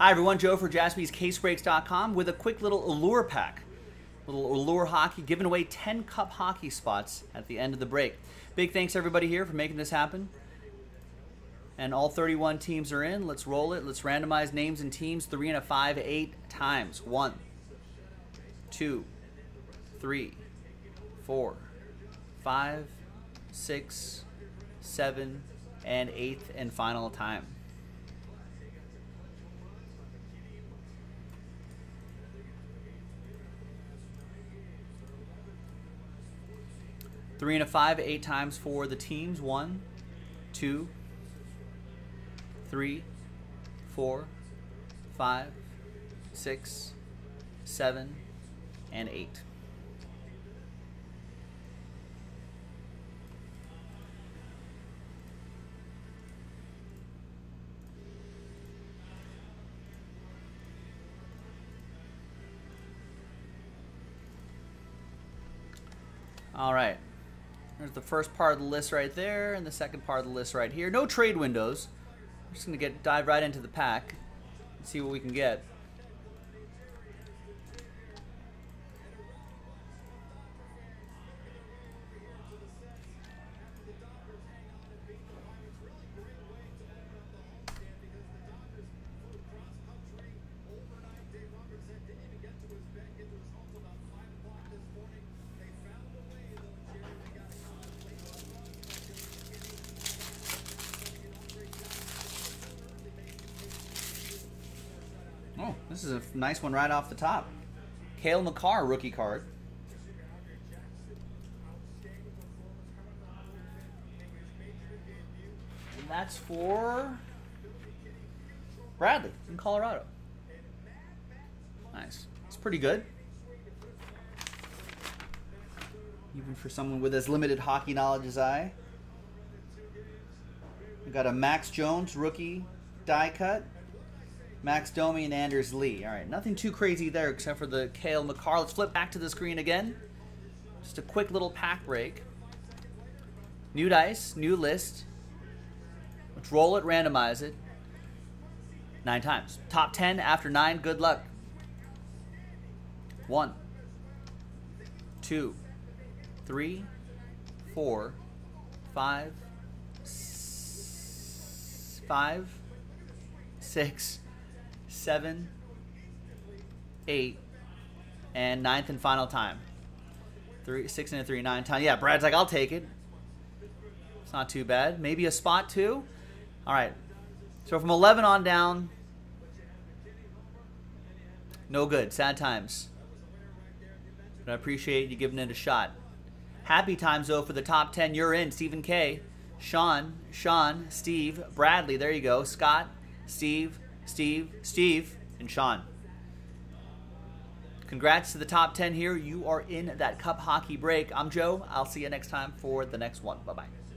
Hi everyone, Joe for JaspysCaseBreaks.com with a quick little Allure pack. Little Allure hockey, giving away 10 cup hockey spots at the end of the break. Big thanks to everybody here for making this happen. And all 31 teams are in. Let's roll it. Let's randomize names and teams 3 and 5/8 times. 1, 2, 3, 4, 5, 6, 7, and 8th and final time. Three and a five, 8 times for the teams. 1, 2, 3, 4, 5, 6, 7, and 8. All right. There's the first part of the list right there and the second part of the list right here. No trade windows. We're just going to dive right into the pack and see what we can get. Oh, this is a nice one right off the top. Cale Makar, rookie card. And that's for Bradley in Colorado. Nice. It's pretty good. Even for someone with as limited hockey knowledge as I. We got a Max Jones rookie die cut. Max Domi and Anders Lee. All right, nothing too crazy there except for the Cale Makar. Let's flip back to the screen again. Just a quick little pack break. New dice, new list. Let's roll it, randomize it. 9 times. Top 10 after 9. Good luck. 1, 2, 3, 4, 5, 6, 7, 8, and 9th and final time. 3, 6 and a 3, 9 times. Yeah, Brad's like, I'll take it. It's not too bad. Maybe a spot too. All right. So from 11 on down, no good. Sad times. But I appreciate you giving it a shot. Happy times though for the top 10. You're in. Stephen K, Sean, Steve, Bradley. There you go. Scott, Steve, and Sean. Congrats to the top 10 here. You are in that cup hockey break. I'm Joe. I'll see you next time for the next one. Bye-bye.